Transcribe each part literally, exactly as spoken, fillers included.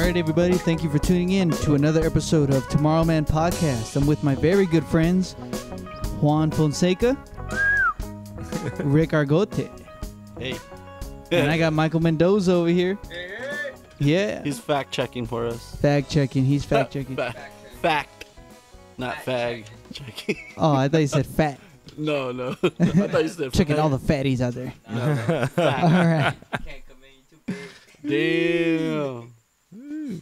All right, everybody. Thank you for tuning in to another episode of Tomorrow Man Podcast. I'm with my very good friends, Juan Fonseca, Rick Argote. Hey. And I got Michael Mendoza over here. Hey. Yeah. He's fact-checking for us. Fact-checking. He's fact-checking. Fact. Fact. Not fag. Checking. Oh, I thought you said fat. No, no. I thought you said checking all the fatties out there. No, no. All right. Can't come in, you too big. Damn.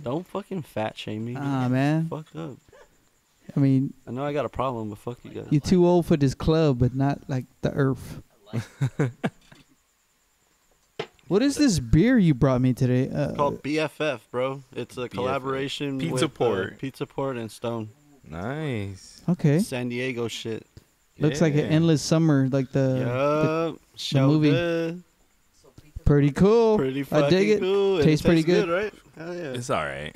Don't fucking fat shame me. Ah, man. Fuck up. I mean, I know I got a problem, but fuck you guys. You're too old for this club, but not like the earth. What is this beer you brought me today? Uh, it's called B F F, bro. It's a B F F collaboration Pizza with Port. Uh, Pizza Port and Stone. Nice. Okay. San Diego shit. Looks yeah. like an endless summer, like the, yep. the, the movie. Good. Pretty cool. Pretty fucking I dig it. Cool. Tastes it pretty good. good, right? Hell yeah. It's all right.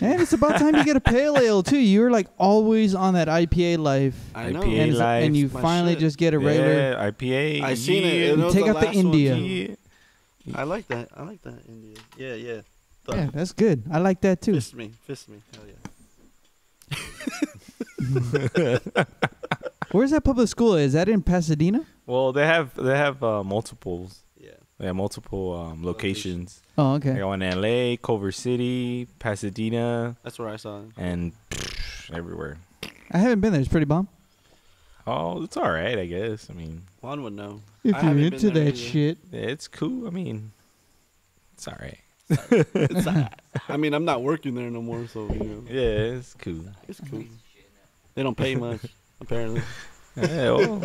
And it's about time you get a pale ale too. You're like always on that I P A life. I know. I P A and, life, and you finally shit. just get a regular yeah, I P A. I seen yeah. it. it take the out the India. Yeah. I like that. I like that India. Yeah, yeah. The yeah, that's good. I like that too. Fist me, fist me. Hell yeah. Where's that public school? Is that in Pasadena? Well, they have they have uh, multiples. They have multiple um, locations. Oh, okay. They go in L A, Culver City, Pasadena. That's where I saw it. And pff, everywhere. I haven't been there. It's pretty bomb. Oh, it's all right, I guess. I mean, Juan would know. If you're into that shit. It's cool. I mean, it's all right. It's all right. I mean, I'm not working there no more, so, you know. Yeah, it's cool. It's cool. They don't pay much, apparently. Yeah, well,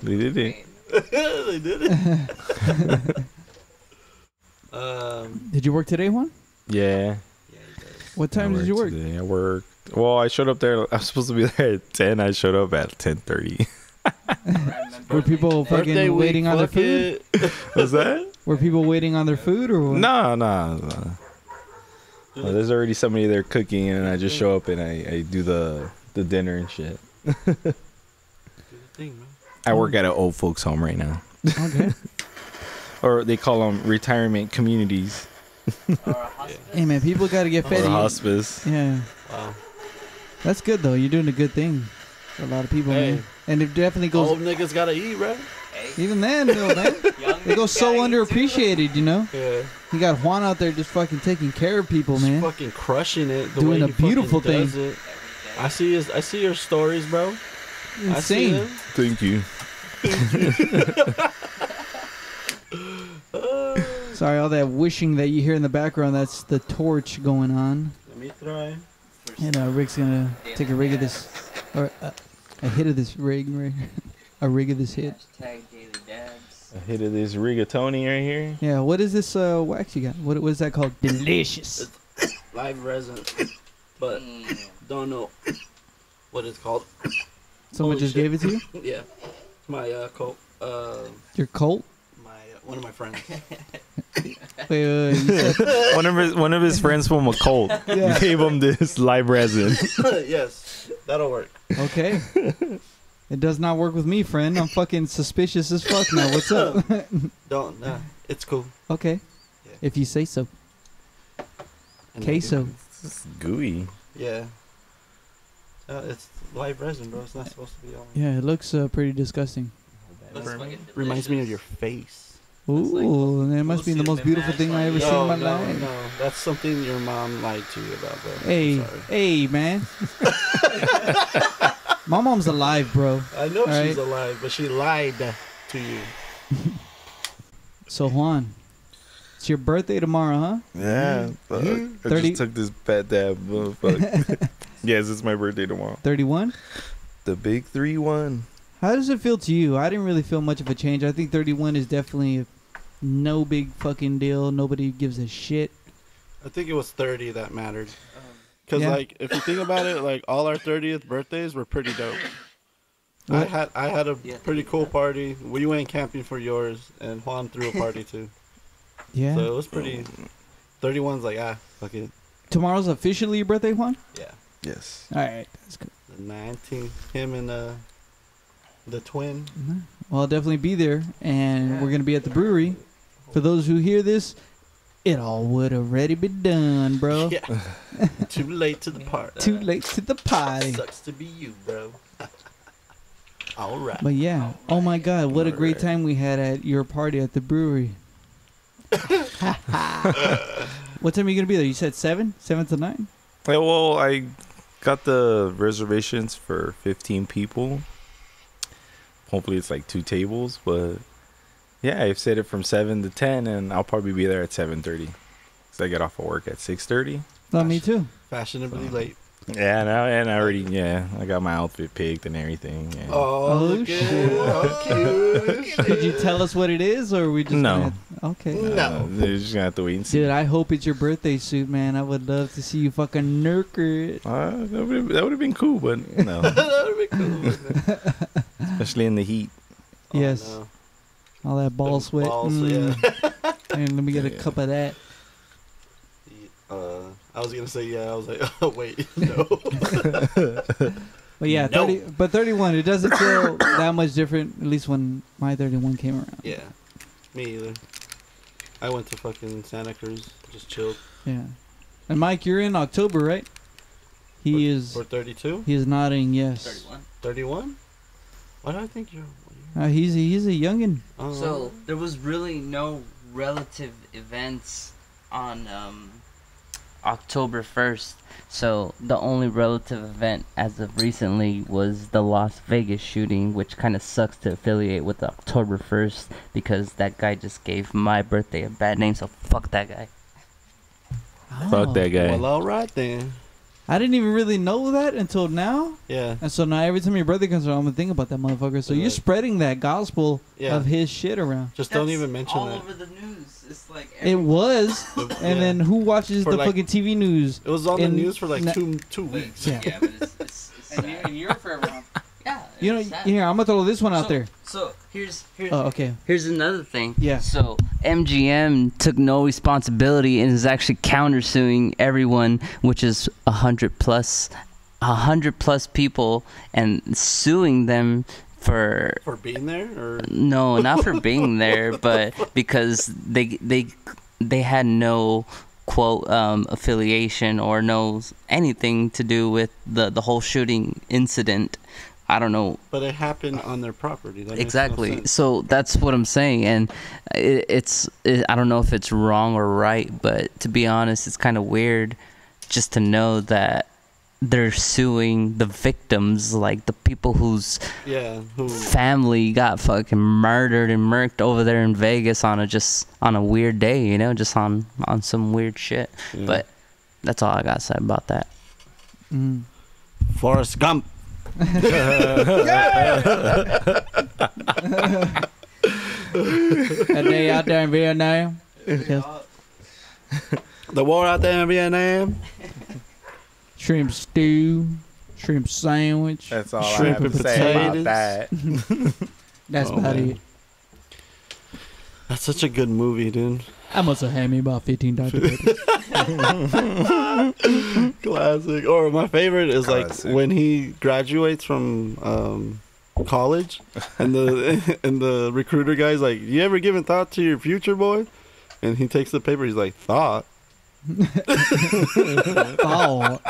they did it. They did it. um, did you work today, Juan? Yeah. Yeah, you did. What time did you work? Today? I worked. Well, I showed up there. I was supposed to be there at ten. I showed up at ten thirty. Were people fucking waiting on their food? What's that? Were people waiting on their food or what? No, no, no. Well, there's already somebody there cooking, and I just show up and I, I do the the dinner and shit. Do the thing, man. I work at an old folks home right now. Okay. Or they call them retirement communities. Or a hospice. Hey, man, people got to get fed. Or a hospice. Yeah. Wow. That's good, though. You're doing a good thing for a lot of people, hey. man. And it definitely goes... Old niggas got to eat, right? Hey. Even then, though, man. They go so underappreciated, you know? Yeah. You got Juan out there just fucking taking care of people, just man. fucking crushing it. The doing way a beautiful thing. It. I see his, I see your stories, bro. Insane. Thank you. Sorry, all that wishing that you hear in the background, that's the torch going on. Let me try. And uh, Rick's gonna take a rig of this, or uh, a hit of this rig, right? A rig of this hit. A hit of this rigatoni right here. Yeah, what is this uh, wax you got? What, what is that called? Delicious. It's live resin, but don't know what it's called. Someone Holy just shit. gave it to you? Yeah. My uh, Colt. Uh, Your Colt? My, uh, one of my friends. wait, wait, wait, said... one, of his, one of his friends from a Colt yeah. gave him this live resin. Yes, that'll work. Okay. It does not work with me, friend. I'm fucking suspicious as fuck now. What's up? Don't. Nah, it's cool. Okay. Yeah. If you say so. And queso. It's gooey. Yeah. Uh, it's live resin, bro. It's not supposed to be on. Yeah, it looks uh, pretty disgusting. It reminds me of your face. Ooh, like, that must be the most beautiful thing I ever seen in my life. No, no, that's something your mom lied to you about, bro. Hey, hey, man. My mom's alive, bro. I know she's alive, but she lied to you. So, Juan, it's your birthday tomorrow, huh? Yeah. Mm-hmm. I just took this bad dab. Oh, fuck. Yes, it's my birthday tomorrow. thirty-one? The big three one. How does it feel to you? I didn't really feel much of a change. I think thirty-one is definitely no big fucking deal. Nobody gives a shit. I think it was thirty that mattered. Because, yeah. like, if you think about it, like, all our thirtieth birthdays were pretty dope. What? I had I had a yeah, pretty cool party. We went camping for yours, and Juan threw a party, too. Yeah. So it was pretty... thirty-one's like, ah, fuck it. Tomorrow's officially your birthday, Juan? Yeah. Yes. All right. That's good. The nineteenth, him and uh, the twin. Mm-hmm. Well, I'll definitely be there, and yeah. we're going to be at the brewery. For those who hear this It all would already be done, bro. Yeah. Too late to the party. Too late to the party. Sucks to be you, bro. All right. But yeah, right. Oh my God, what all a great right. time we had at your party at the brewery. What time are you gonna be there? You said seven, seven to nine. Yeah, well, I got the reservations for fifteen people. Hopefully, it's like two tables, but. Yeah, I've set it from seven to ten, and I'll probably be there at seven thirty, cause I get off of work at six thirty. Not me too. Fashionably so. Late. Yeah, no, and I already yeah, I got my outfit picked and everything. And oh shit! Okay. Did you tell us what it is, or are we just no? Gonna, okay. No, we're uh, just gonna have to wait and see. Dude, I hope it's your birthday suit, man. I would love to see you fucking nurker it. Uh, that would that would have been cool, but no. That would have been cool, especially in the heat. Oh, yes. No. All that ball Those sweat. Balls, mm. yeah. And let me get a yeah. cup of that. Uh, I was gonna say yeah. I was like, oh wait, no. But yeah, no. thirty. But thirty-one, it doesn't feel that much different. At least when my thirty-one came around. Yeah, me either. I went to fucking Santa Cruz, just chilled. Yeah, and Mike, you're in October, right? He for, is. Or thirty-two. He is nodding. Yes. Thirty-one. Thirty-one. Why do I think you're? Uh, he's a, he's a youngin. Oh. So there was really no relative events on um, October first. So the only relative event as of recently was the Las Vegas shooting, which kind of sucks to affiliate with October first because that guy just gave my birthday a bad name. So fuck that guy. Oh. Fuck that guy. Well, all right then. I didn't even really know that until now. Yeah. And so now every time your brother comes around, I'm going to think about that motherfucker. So yeah. You're spreading that gospel yeah. of his shit around. Just That's don't even mention all that. all over the news. It's like it was. and yeah. then who watches for the like, fucking T V news? It was on the news for like two two weeks. Yeah, yeah but it's, it's, it's and, you're, and you're forever on. Yeah. You know, sad. Here, I'm going to throw this one so, out there. So here's here's, oh, okay. here's another thing. Yeah. So M G M took no responsibility and is actually countersuing everyone, which is a hundred plus, a hundred plus people, and suing them for for being there. Or? No, not for being there, but because they they they had no quote um, affiliation or no anything to do with the the whole shooting incident. I don't know. But it happened on their property. That exactly. No so that's what I'm saying. And it, it's, it, I don't know if it's wrong or right, but to be honest, it's kind of weird just to know that they're suing the victims, like the people whose yeah, who... family got fucking murdered and murked over there in Vegas on a just on a weird day, you know, just on, on some weird shit. Yeah. But that's all I got to say about that. Mm. Forrest Gump. A day out there in Vietnam. The war out there in Vietnam. Shrimp stew, shrimp sandwich. That's all shrimp I have to say about that. That's oh, about man. it. That's such a good movie, dude. I must have had me about fifteen Doctor Peppers. Classic. Or my favorite is Classic. like when he graduates from um, college, and the and the recruiter guy's like, "You ever given thought to your future, boy?" And he takes the paper. He's like, "Thought." Thought.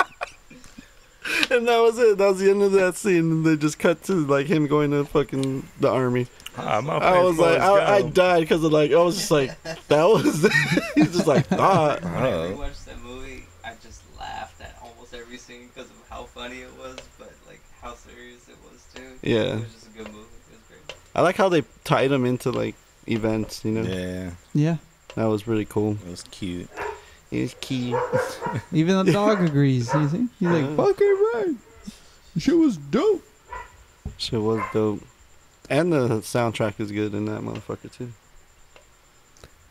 And that was it. That was the end of that scene. And they just cut to like him going to fucking the army. I'm I was like, I, I died because of like, I was just like, that was. He's just like, ah. When I rewatched that movie, I just laughed at almost every scene because of how funny it was, but like how serious it was too. Yeah. It was just a good movie. It was great. I like how they tied them into like events, you know. Yeah. Yeah. That was really cool. It was cute. It was cute. Even the dog agrees. You see? He's like, fuck it, right. Shit was dope. Shit was dope. And the soundtrack is good in that motherfucker too.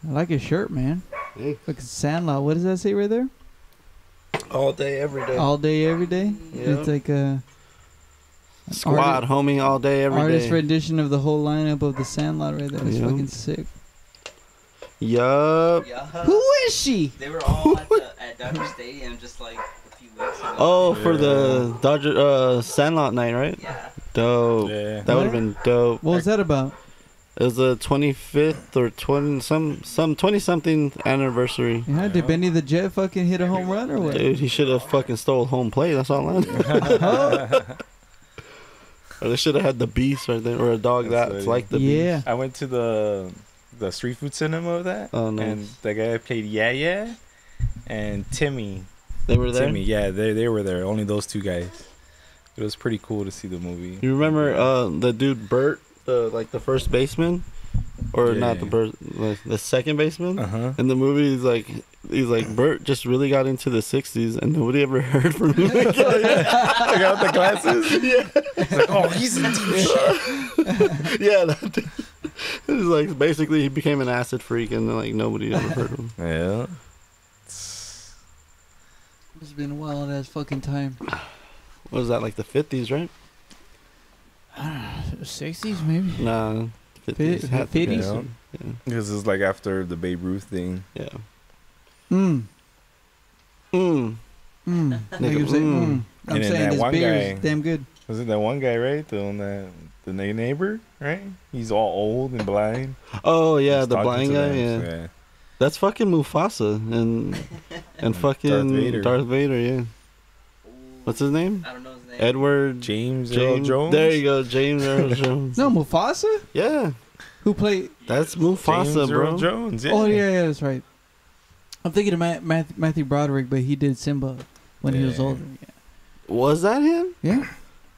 I like his shirt, man. Hey. Look at Sandlot. What does that say right there? All day, every day. All day, every day. Yep. It's like a squad, artist, homie. All day, every artist day. Artist rendition of the whole lineup of the Sandlot right there. It's yep. fucking sick. Yup. Yup. Who is she? They were all at, the, at Dodger Stadium just like a few weeks ago. Oh, yeah. For the Dodger uh, Sandlot night, right? Yeah. Dope. Yeah. That would have been dope. What was that about? It was the twenty-fifth or twenty some some twenty something anniversary. Yeah, did Benny the Jet fucking hit a home run or what? Dude, he should have fucking stole home plate. That's all I know. Or they should have had the beast right there, or a dog that's, that's like the yeah. beast. I went to the the street food cinema of that. Oh no! Nice. And the guy played Yeah Yeah, and Timmy. They were there. Timmy, yeah, they they were there. Only those two guys. It was pretty cool to see the movie. You remember uh, the dude Bert? The, like the first baseman, or yeah, not the Bert, like the second baseman. Uh-huh. In the movie, he's like, he's like Bert just really got into the sixties, and nobody ever heard from him. Like, oh, yeah. I got the glasses. Yeah. He's like, oh, he's yeah. That dude. It's like basically he became an acid freak, and like nobody ever heard of him. Yeah. It's, it's been a wild ass fucking time. What was that, like the fifties, right? I don't know, sixties maybe? Nah, fifties. fifties? Yeah. This is like after the Babe Ruth thing. Yeah. Mmm. Mmm. Mmm. I'm saying, mm. I'm saying this one beer guy, is damn good. Was it that one guy, right? The one that, the neighbor, right? He's all old and blind. Oh, yeah, he's the blind guy, yeah. yeah. That's fucking Mufasa and and fucking Darth Vader. Darth Vader, yeah. What's his name? I don't know his name. Edward James Earl Jones. There you go, James Earl Jones. No, Mufasa? Yeah. Who played? That's Mufasa, James bro. Earl Jones. Yeah. Oh yeah, yeah, that's right. I'm thinking of Matt, Matthew Broderick, but he did Simba when yeah. he was older. Yeah. Was that him? Yeah.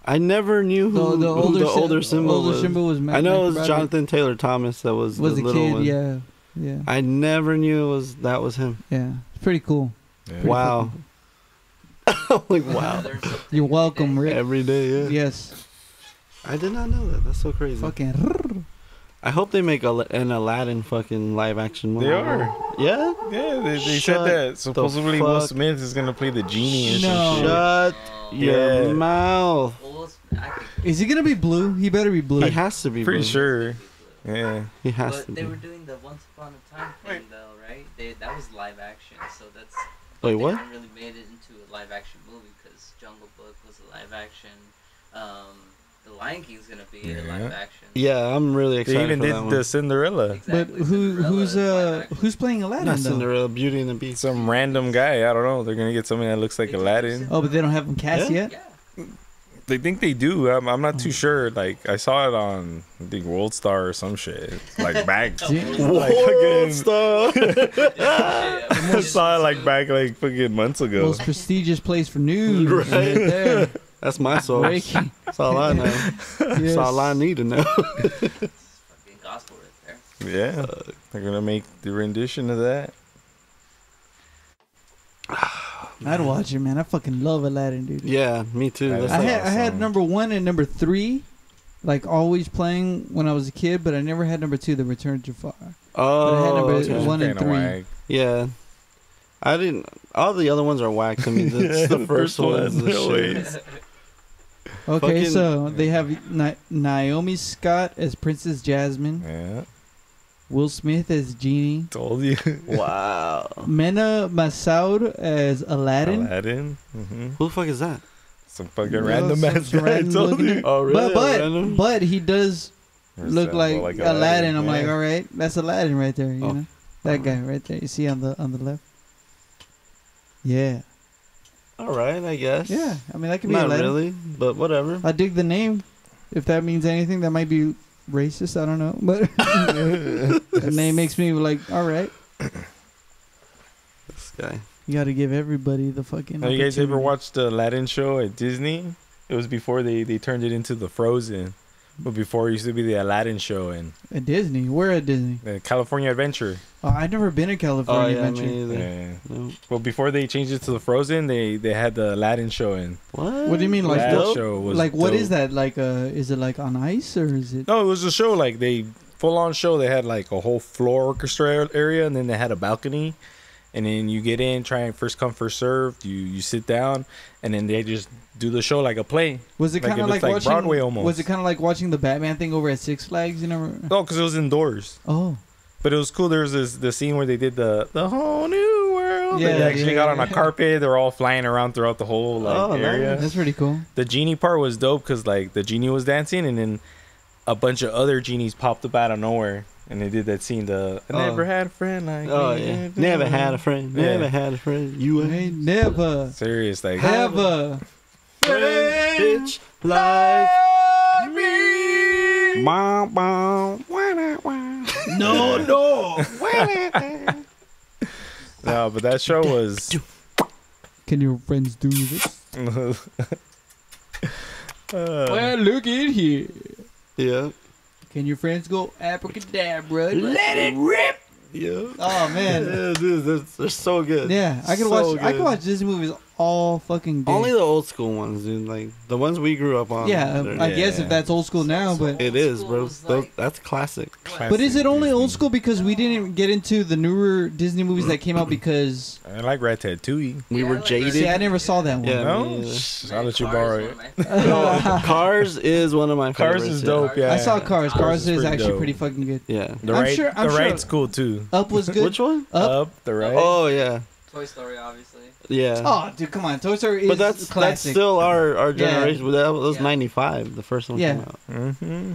I never knew who the, the, older, who the older Simba older was. Simba was Matt, I know Matthew it was Broderick. Jonathan Taylor Thomas that was, was the, the little kid, one. Yeah, yeah. I never knew it was that was him. Yeah, it's pretty cool. Yeah. Pretty wow. Cool. Like, wow. You're welcome, Rick. Every day, yeah. Yes. I did not know that. That's so crazy. Fucking. I hope they make a, an Aladdin fucking live action movie. They are. Yeah? Yeah, they, they said that. Supposedly Will Smith is going to play the genie. No. Or some Shut shit. your yeah. mouth. Is he going to be blue? He better be blue. He has to be Pretty blue. Pretty sure. Yeah. He has but to be. But they were doing the Once Upon a Time thing, Wait. though, right? They, that was live action, so that's... Wait, what? They really made it into a live action movie because Jungle Book was a live action. Um, the Lion King's gonna be yeah. a live action. Yeah, I'm really excited. They even for did that the one. Cinderella. Exactly. But who Cinderella who's uh who's playing Aladdin? Not though? Cinderella, Beauty and the Beast. Some random guy. I don't know. They're gonna get somebody that looks like they Aladdin. Oh, but they don't have him cast yeah. yet. Yeah. They think they do. I'm, I'm not too sure. Like, I saw it on, I think, World Star or some shit. Like, back. Like, World Star. I saw it, like, back, like, fucking months ago. Most prestigious place for news. Right? Right there. That's my source. That's all I know. Yes. That's all I need to know. It's fucking gospel right there. Yeah. Uh, they're going to make the rendition of that. I'd watch it, man. I fucking love Aladdin, dude. Yeah, me too. That's I had awesome. I had number one and number three, like always playing when I was a kid, but I never had number two, The Return of Jafar. Oh, but I had number okay. one and three. Yeah, I didn't. All the other ones are whack to me. That's yeah, the, the first, first one. Always. Okay, fucking, so they have Na Naomi Scott as Princess Jasmine. Yeah. Will Smith as Genie. Told you. Wow. Mena Massoud as Aladdin. Aladdin. Mm-hmm. Who the fuck is that? Some fucking no, random ass guy. Told you. Oh, really? But but, random? but he does look like, like Aladdin. Aladdin. I'm yeah. like, all right, that's Aladdin right there. You oh. know, that oh. guy right there. You see on the on the left. Yeah. All right, I guess. Yeah, I mean that could be Not Aladdin. really, but whatever. I dig the name. If that means anything, that might be. Racist, I don't know, but the name makes me like, all right. This guy. You got to give everybody the fucking. Have you guys ever watched the Aladdin show at Disney? It was before they they turned it into the Frozen, but before it used to be the Aladdin show and. At Disney, where at Disney? The California Adventure. Oh, I've never been to California oh, yeah, Adventure. Me either. Yeah, yeah. Nope. Well, before they changed it to the Frozen, they they had the Aladdin show in. What? What do you mean, like that show was like what dope. is that? Like, uh, is it like on ice or is it? No, it was a show like they full on show. They had like a whole floor orchestra area, and then they had a balcony, and then you get in, try and first come first served. You you sit down, and then they just do the show like a play. Was it like kind of like, like watching Broadway almost? Was it kind of like watching the Batman thing over at Six Flags? You know? No, because it was indoors. Oh. But it was cool. There was this the scene where they did the the whole new world. Yeah, they actually yeah, got on a carpet. They were all flying around throughout the whole like oh, area. Nice. That's pretty cool. The genie part was dope because like the genie was dancing, and then a bunch of other genies popped up out of nowhere, and they did that scene, the I oh. never had a friend like oh you. Yeah, never had a friend, never yeah. had a friend, you ain't never serious like have a friend, bitch, like me. Mom, mom, no, no. No, but that show was. Can your friends do this? uh, well, look in here. Yeah. Can your friends go abracadabra? Let it rip. Yeah. Oh man, yeah, dude, they're, they're so good. Yeah, I could so watch. Good. I could watch Disney movies all fucking day. Only the old school ones, dude. Like the ones we grew up on. Yeah, I yeah. guess if that's old school now, but it is, bro. Like, that's classic. classic. But is it only Disney. Old school because we didn't get into the newer Disney movies that came out because I like Ratatouille. We yeah, were like jaded. See, I never saw that one. Yeah, no? yeah. I'll let you borrow it. No, Cars is one of my Cars favorites. Cars is dope. Yeah, yeah. I saw Cars. Cars, Cars is, is pretty actually dope. Pretty fucking good. Yeah, the right, sure, the right's cool too. Up was good. Which one? Up, Up the right. Oh yeah. Toy Story, obviously. Yeah. Oh, dude, come on. Toy Story is but that's, classic. That's still our, our generation. Yeah. That was yeah. ninety-five, the first one yeah. came out. Mm-hmm.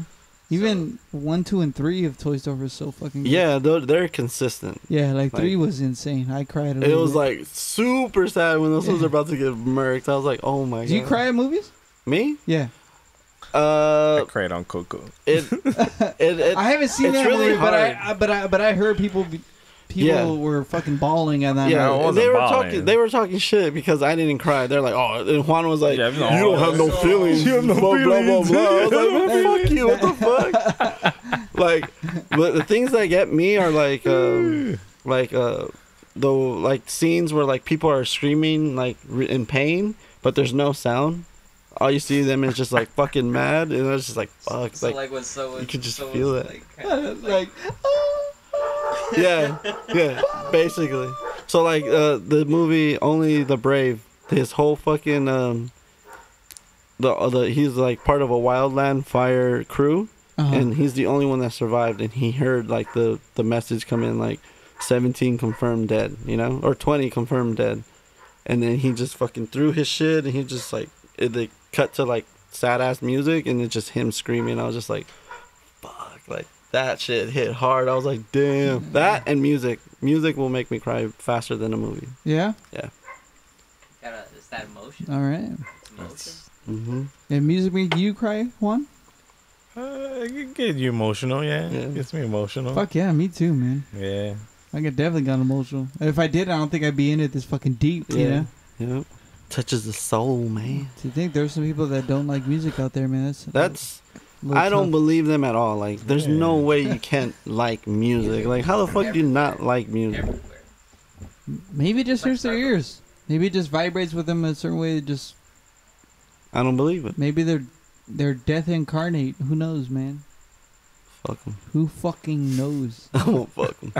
Even so. one, two, and three of Toy Story are so fucking good. Yeah, they're, they're consistent. Yeah, like, like, three was insane. I cried a little It was, bit. Like, super sad when those yeah. ones are about to get murked. I was like, oh, my God. Do you cry at movies? Me? Yeah. Uh, I cried on Coco. It, it, it, I haven't seen that really movie, but I, I, but, I, but I heard people... Be, People yeah. were fucking bawling at that. Yeah, and they were bawling. talking. They were talking shit because I didn't cry. They're like, oh, and Juan was like, yeah, you don't have no feelings. You have no blah, feelings. Blah blah blah. I was like, well, fuck you. What the fuck? Like, but the things that get me are like, um, like uh, the like scenes where like people are screaming like in pain, but there's no sound. All you see them is just like fucking mad, and I was just like, fuck. So like, like when someone, you can just feel it. Like, kind of like, oh. Yeah, yeah, basically. So like uh, the movie Only the Brave, his whole fucking um, the the he's like part of a wildland fire crew, uh-huh. and he's the only one that survived. And he heard like the the message come in like seventeen confirmed dead, you know, or twenty confirmed dead, and then he just fucking threw his shit and he just like it, they cut to like sad ass music and it's just him screaming. I was just like, fuck, like. That shit hit hard. I was like, damn. That and music. Music will make me cry faster than a movie. Yeah? Yeah. Gotta, it's that emotion. All right. Emotion. Mm-hmm. And music make you cry, Juan? Uh, it can get you emotional, yeah. yeah. It gets me emotional. Fuck yeah, me too, man. Yeah. I could definitely got emotional. If I did, I don't think I'd be in it this fucking deep, yeah. you know? Yep. Touches the soul, man. Do you think there's some people that don't like music out there, man? That's... That's... I don't tough. believe them at all. Like, there's yeah. no way you can't like music. Like, how the fuck Everywhere. do you not like music? Everywhere. Maybe it just like hurts their ears. Maybe it just vibrates with them in a certain way. That just I don't believe it. Maybe they're they're death incarnate. Who knows, man? Fuck them. Who fucking knows? Oh, fuck them.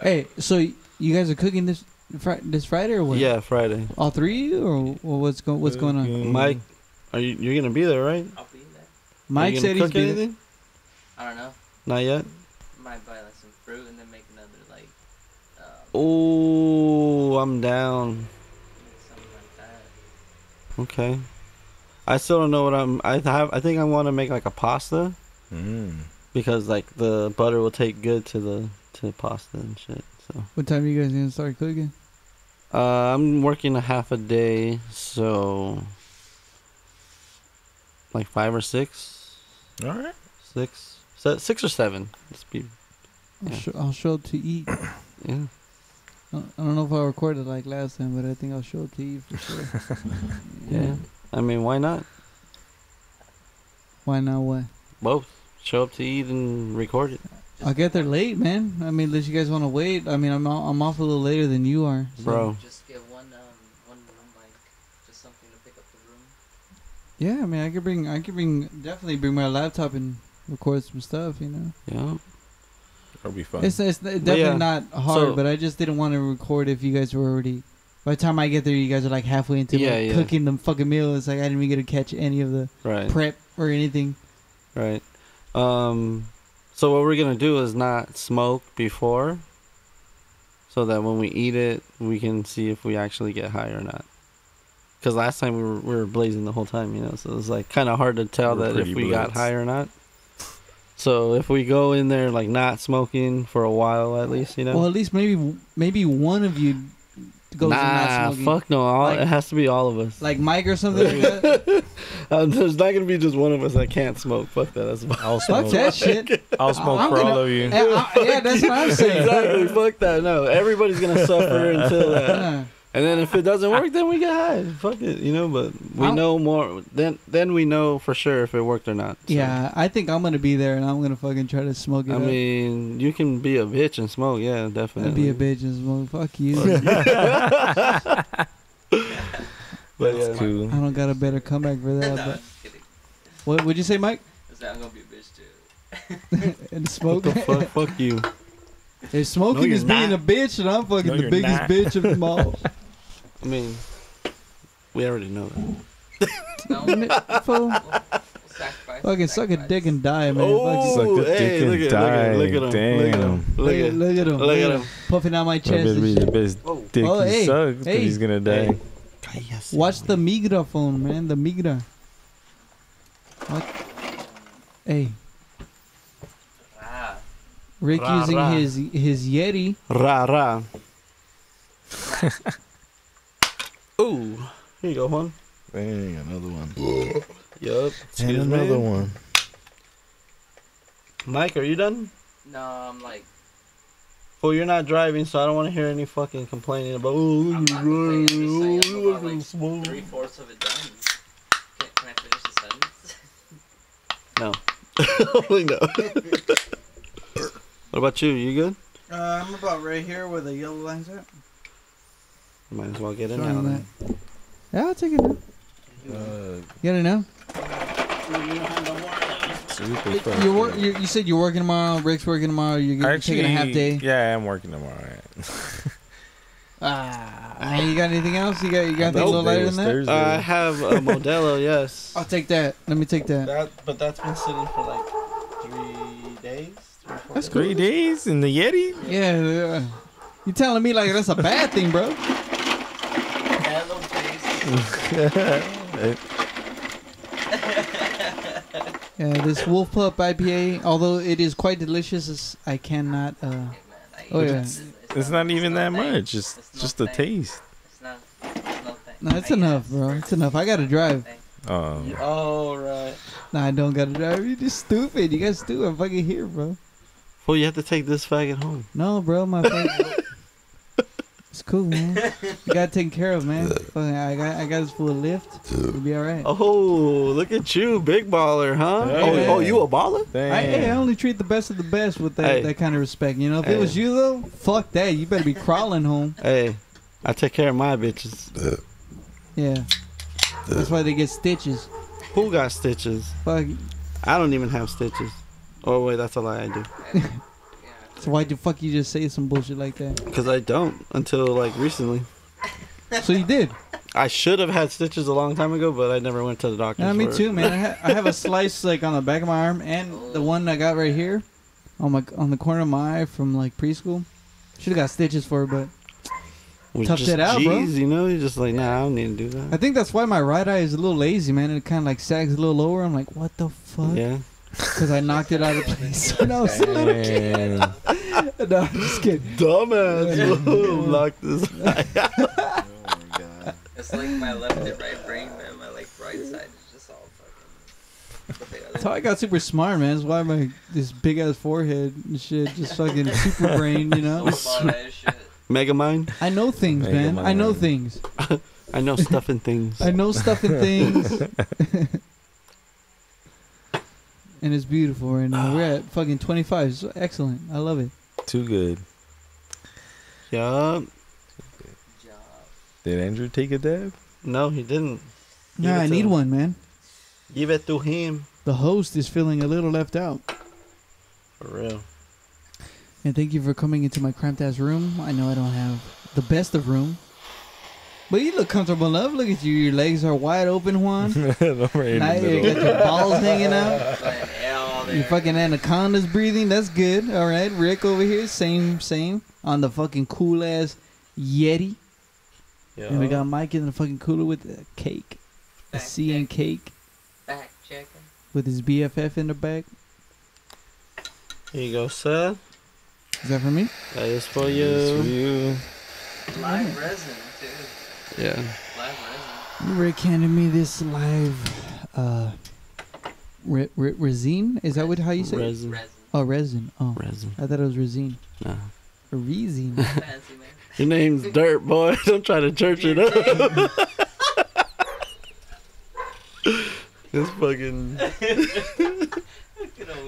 Hey, so you guys are cooking this fr this Friday or what? Yeah, Friday. All three of you, or what's going what's going on? Mike, are you you're gonna be there, right? I'll Mike said he's anything? I don't know. Not yet? Might buy like some fruit and then make another like... Um, oh, I'm down. Something like that. Okay. I still don't know what I'm... I have. I think I want to make like a pasta. Mm. Because like the butter will take good to the to the pasta and shit. So. What time are you guys going to start cooking? Uh, I'm working a half a day, so... Like five or six. All right. Six. So six or seven. Let's be, yeah. I'll, sh I'll show up to eat. Yeah. I don't know if I recorded like last time, but I think I'll show up to eat for sure. Yeah. yeah. I mean, why not? Why not what? Both. Show up to eat and record it. I'll get there late, man. I mean, unless you guys want to wait. I mean, I'm all, I'm off a little later than you are. So. Bro. Just get one, um, one room, like, just something to pick up the room. Yeah, I mean, I could bring, I could bring, definitely bring my laptop and record some stuff, you know. Yeah, that'll be fun. It's, it's definitely yeah. not hard, so, but I just didn't want to record if you guys were already. By the time I get there, you guys are like halfway into yeah, like yeah. cooking the fucking meal. It's like I didn't even get to catch any of the right. prep or anything. Right. Um. So what we're gonna do is not smoke before, so that when we eat it, we can see if we actually get high or not. Because last time we were, we were blazing the whole time, you know, so it was like kind of hard to tell that if we got high or not. So if we go in there like not smoking for a while, at least, you know. Well, at least maybe maybe one of you goes nah, in not smoking. Fuck no, all, like, it has to be all of us. Like Mike or something. Like that? um, there's not gonna be just one of us that can't smoke. Fuck that. That's I'll smoke. Fuck that shit. I'll smoke I'm for gonna, all of you. I, I, yeah, that's what I'm saying. Exactly. Fuck that. No, everybody's gonna suffer until that. Yeah. And then if it doesn't work, then we get high. Fuck it, you know. But we I'm, know more. Then, then we know for sure if it worked or not. So. Yeah, I think I'm gonna be there, and I'm gonna fucking try to smoke it. I up. mean, you can be a bitch and smoke. Yeah, definitely. I'd be a bitch and smoke. Fuck you. But that's yeah, cool. I don't got a better comeback for that. No, but what would you say, Mike? I said I'm gonna be a bitch too. And smoke. What the fuck? Fuck you. If smoking no, is not. being a bitch, and I'm fucking no, the biggest not. bitch of them all. I mean, we already know that. No, we'll, we'll sacrifice, fucking sacrifice. Suck a dick and die, man. Oh, suck a dick hey, and look at, die. Look at, look at Damn. Look at, look at him. Look at him. Puffing out my chest. That'd be the best Whoa. dick oh, he hey, sucks, hey. he's gonna die. Hey. Watch the migra phone, man. The migra. What? Hey. Rick rah, using rah. his his Yeti. Rah rah. Ooh, here you go, Juan. Dang, another one. Yup. And another me. one. Mike, are you done? No, I'm like. Well, you're not driving, so I don't want to hear any fucking complaining about. Oh, I'm not complaining. Just saying, I'm about like three fourths of it done. Can, can I finish the sentence? No. Only no. What about you? You good? Uh, I'm about right here where the yellow line's at. Might as well get in now then. Yeah, I'll take it now. Uh, get it now? Super you, wor- you, you said you're working tomorrow. Rick's working tomorrow. You're Actually, taking a half day. Yeah, I'm working tomorrow. Ah, uh, you got anything else? You got you got a little lighter than that? Uh, I have a Modelo. Yes. I'll take that. Let me take that. that. But that's been sitting for like three days. That's three days in the Yeti? Yeah, yeah. You telling me like that's a bad thing, bro? Hello, yeah, this Wolf Pup I P A, although it is quite delicious, I cannot. Uh, oh yeah, it's, it's not even that much. It's just the taste. It's not. No, it's enough, bro. It's enough. I gotta drive. Oh. Oh right. Nah, I don't gotta drive. You're just stupid. You guys stupid. I'm fucking here, bro. Well, you have to take this faggot home. No, bro, my faggot. It's cool, man. You got taken care of, man. I got, I got this full of lift. It'll be all right. Oh, look at you, big baller, huh? Hey. Oh, hey. oh, you a baller? Damn. I, hey, I only treat the best of the best with that, hey. that kind of respect. You know, if hey. it was you though, fuck that. You better be crawling home. Hey, I take care of my bitches. Yeah. That's why they get stitches. Who got stitches? Fuck. I don't even have stitches. Oh wait, that's a lie, I do. So why the fuck you just say some bullshit like that? Because I don't until like recently. So you did? I should have had stitches a long time ago, but I never went to the doctor. Yeah, me too, it. man. I, ha- I have a slice like on the back of my arm, and the one I got right here, on my on the corner of my eye from like preschool. Should have got stitches for it, but. We tough it out, geez, bro. You know, you're just like, nah, I don't need to do that. I think that's why my right eye is a little lazy, man. It kind of like sags a little lower. I'm like, what the fuck? Yeah. Because I knocked it out of place when I was a little kid. No, I'm just kidding. Dumbass. Knocked this eye out. Oh my god. It's like my left and right brain, man. My like right side is just all fucking. That's how I got super smart, man. That's why my this big ass forehead and shit just fucking super brain, you know. So ass shit. Megamind. I know things, Megamind. man. I know things. I know stuff and things. I know stuff and things. And it's beautiful right now. We're at fucking twenty-five. It's excellent. I love it. Too good. Yup. Did Andrew take a dab? No, he didn't. Give nah, I need him. one, man. Give it to him. The host is feeling a little left out. For real. And thank you for coming into my cramped ass room. I know I don't have the best of room, but you look comfortable enough. Look at you. Your legs are wide open, Juan. Now you got your balls hanging out. Your fucking anaconda's breathing. That's good. All right. Rick over here. Same, same. On the fucking cool ass Yeti. Yo. And we got Mike in the fucking cooler with a cake. A C and cake. Back chicken. With his B F F in the back. Here you go, Seth. Is that for me? That is for you. Is for you. Live resin, too. Yeah. Live resin. Rick handed me this live uh, re re resin. Is that what how you say resin. It? Resin. Oh, resin. Oh, resin. I thought it was resin. No. Resin. Your name's Dirt, boy. Don't try to church it up. This fucking.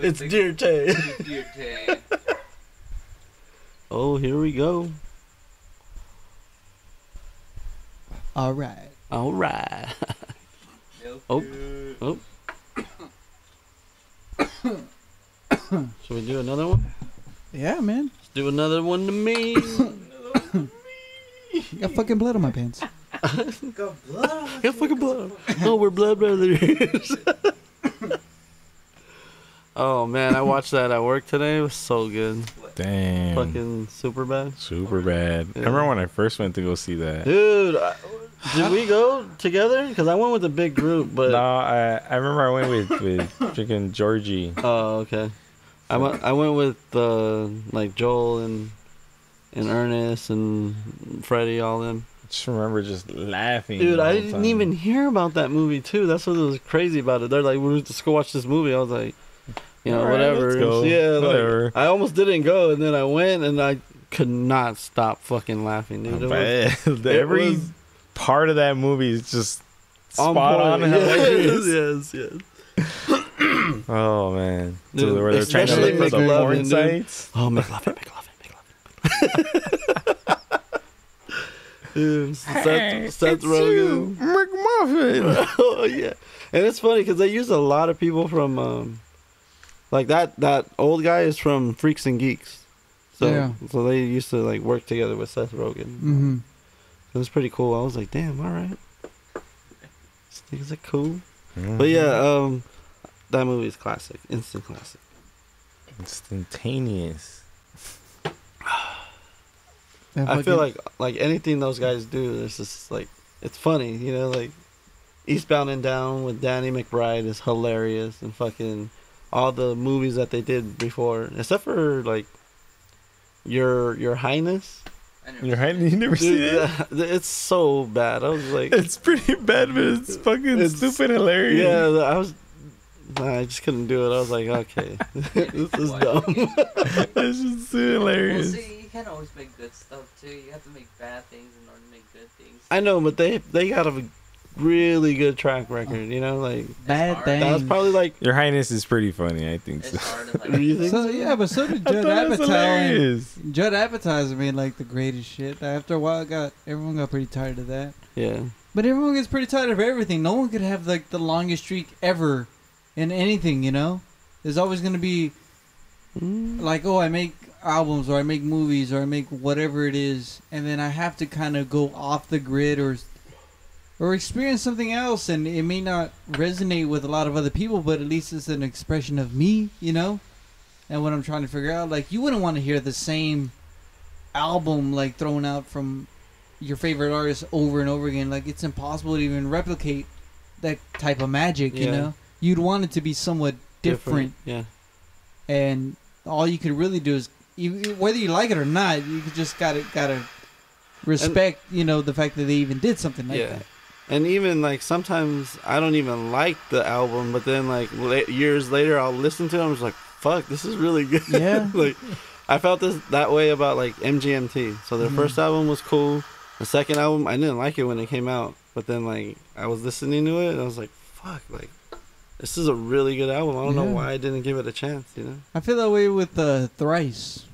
It's Deer Tay. Deer Tay. Oh, here we go. All right. All right. Oh. Oh. Should we do another one? Yeah, man. Let's do another one to me. You got fucking blood on my pants. Got blood. I got fucking blood. No, we're blood brothers. Oh man, I watched that at work today. It was so good. Damn. Fucking super bad. Super bad. Yeah. I remember when I first went to go see that. Dude, I, did we go together? Because I went with a big group, but no, I I remember I went with with freaking Georgie. Oh okay. I went I went with uh, like Joel and and Ernest and Freddie, all them. Just remember just laughing. Dude, I didn't time. even hear about that movie too. That's what was crazy about it. They're like, we just go watch this movie. I was like, you know, right, whatever. Yeah, whatever. Like, I almost didn't go, and then I went, and I could not stop fucking laughing, dude. Was, every was, part of that movie is just spot on. on yes, yes, yes. Oh man, dude, dude, where they're trying to look for the porn sites. Oh, McLovin, McLovin, McLovin. Dude, Seth, hey, Seth Rogen, McMuffin. Oh yeah, and it's funny because they use a lot of people from, um, like that that old guy is from Freaks and Geeks, so yeah. so they used to like work together with Seth Rogen. Mm-hmm. It was pretty cool. I was like, damn, all right, things are cool. Mm-hmm. But yeah, um, that movie is classic, instant classic, instantaneous. I feel like like anything those guys do, it's just like it's funny, you know. Like Eastbound and Down with Danny McBride is hilarious, and fucking all the movies that they did before, except for like Your Your Highness. Your Highness, you never seen it? It's so bad. I was like, it's pretty bad, but it's fucking it's, stupid hilarious. Yeah, I was. Nah, I just couldn't do it. I was like, okay, this is dumb. This is so hilarious. Well, see, you can't always make good stuff too. You have to make bad things in order to make good things. I know, but they they got a really good track record. You know, like bad things. That was probably like Your Highness is pretty funny. I think so. You think so? Yeah, but so did Judd Apatow. Judd Apatow I mean, like the greatest shit. After a while, I got everyone got pretty tired of that. Yeah. But everyone gets pretty tired of everything. No one could have like the longest streak ever. In anything, you know, there's always going to be like, oh, I make albums or I make movies or I make whatever it is, and then I have to kind of go off the grid or or experience something else, and it may not resonate with a lot of other people, but at least it's an expression of me, you know, and what I'm trying to figure out. Like, you wouldn't want to hear the same album like thrown out from your favorite artist over and over again. Like, it's impossible to even replicate that type of magic, yeah. you know. You'd want it to be somewhat different, different, yeah. And all you could really do is, whether you like it or not, you just gotta gotta respect, and, you know, the fact that they even did something like yeah. that. And even like sometimes I don't even like the album, but then like la years later I'll listen to it. I'm just like, fuck, this is really good. Yeah. Like I felt this that way about like M G M T. So their mm. first album was cool. The second album I didn't like it when it came out, but then like I was listening to it and I was like, fuck, like. This is a really good album. I don't yeah. know why I didn't give it a chance, you know? I feel that way with uh, Thrice.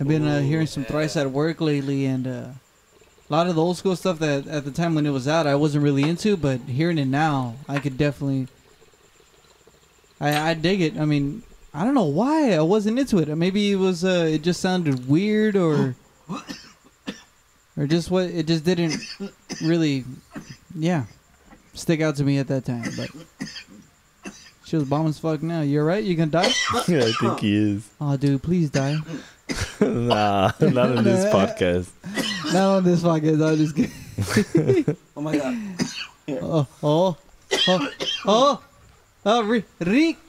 I've been Ooh, uh, hearing some yeah. Thrice at work lately, and uh, a lot of the old school stuff that at the time when it was out I wasn't really into, but hearing it now, I could definitely... I, I dig it. I mean, I don't know why I wasn't into it. Maybe it was uh, it just sounded weird or... or just what... It just didn't really... Yeah. Stick out to me at that time, but... She was bomb as fuck now. You alright? You gonna die? Yeah, I think he is. Oh, dude, please die. Nah, not on this podcast. Not on this podcast. I'm just kidding. Oh, my God. Here. Oh, oh, oh, oh, oh, Rick.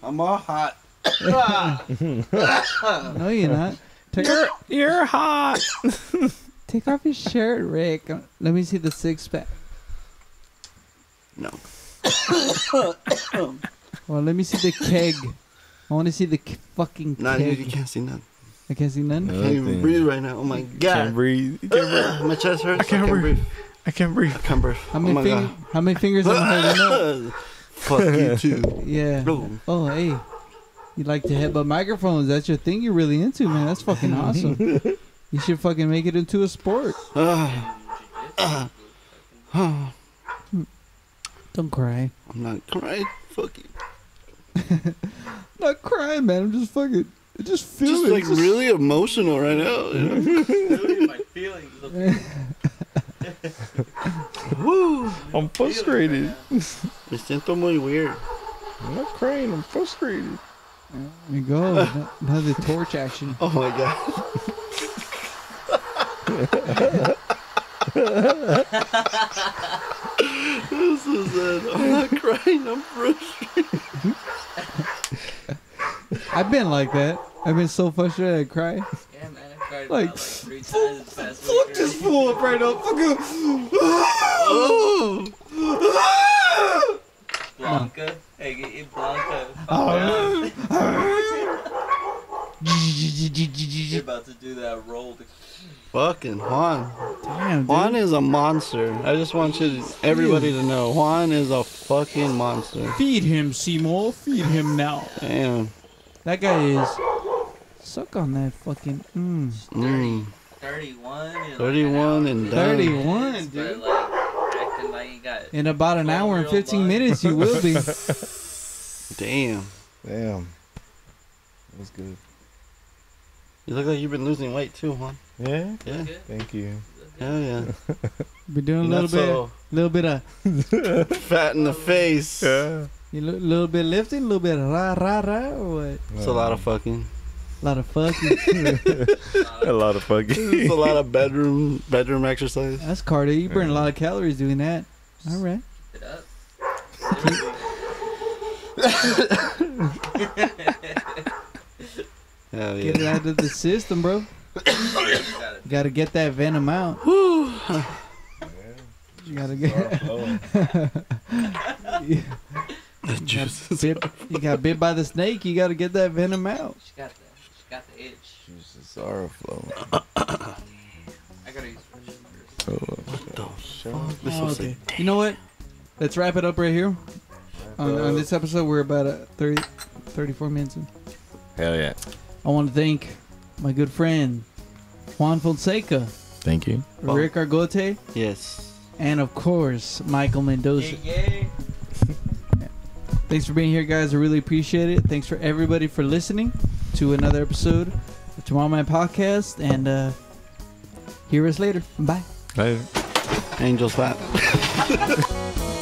I'm all hot. No, you're not. Take you're, you're hot. Take off your shirt, Rick. Let me see the six pack. No. Well, let me see the keg. I want to see the k fucking keg. Nah, dude, you can't see none. I can't see none? I can't even breathe right now. Oh, my God. I can't breathe. You can't breathe. My chest hurts. I can't, I can't breathe. breathe. I can't breathe. I can't breathe. How many, oh fing how many fingers am I holding up? Fuck you, too. Yeah. Boom. Oh, hey. You like to headbutt microphones. That's your thing you're really into, man. That's fucking awesome. You should fucking make it into a sport. Uh, uh, uh. Don't cry. I'm not crying. Fuck you. Not crying, man. I'm just fucking... I just feel just, it. Like, just really emotional right now. You know? My feelings. Woo. I'm frustrated. Me siento muy weird. I'm not crying. I'm frustrated. There we go. Now, now the torch action. Oh my God. This is it. I'm not crying. I'm frustrated. I've been like that. I've been so frustrated I cry. Yeah, man, I cried like, about, like three times past fuck week this fool up right now. Fuck him. Oh. Oh. Blanca. Hey, get your Blanca. Oh. You're about to do that roll. Fucking Juan. Damn, dude. Juan is a monster. I just want you to, everybody to know. Juan is a fucking monster. Feed him, Seymour. Feed him now. Damn. That guy is. Suck on that fucking. Mm. thirty, thirty-one. And thirty-one and thirty-one, dude. But like, acting like you got in about an hour and fifteen bug. minutes, you will be. Damn. Damn. That was good. You look like you've been losing weight too, Juan. Yeah. Yeah. Thank you. Hell yeah. Been doing a little bit, a little bit of fat in the face. Yeah. You look a little bit lifting, a little bit of rah rah rah, or what? It's a lot of fucking. A lot of fucking. A lot of fucking. It's a lot of bedroom bedroom exercise. That's cardio. You burn yeah. a lot of calories doing that. All right. It up. Hell yeah. Get it out of the system, bro. Gotta get that venom out. Yeah, you gotta get. Yeah. You got, bit, you got bit by the snake. You got to get that venom out. She got the, she got the itch. She's a sorrow flowing. I gotta use first. Oh, what the fuck? This oh, okay. like, you know what? Let's wrap it up right here. On, on this episode, we're about uh, thirty, thirty-four minutes in. Hell yeah! I want to thank my good friend Juan Fonseca. Thank you. Rick Argote. Yes. And of course, Michael Mendoza. Yeah, yeah. Thanks for being here, guys. I really appreciate it. Thanks for everybody for listening to another episode of Tomorrow Man Podcast. And uh, hear us later. Bye. Later. Angel slap.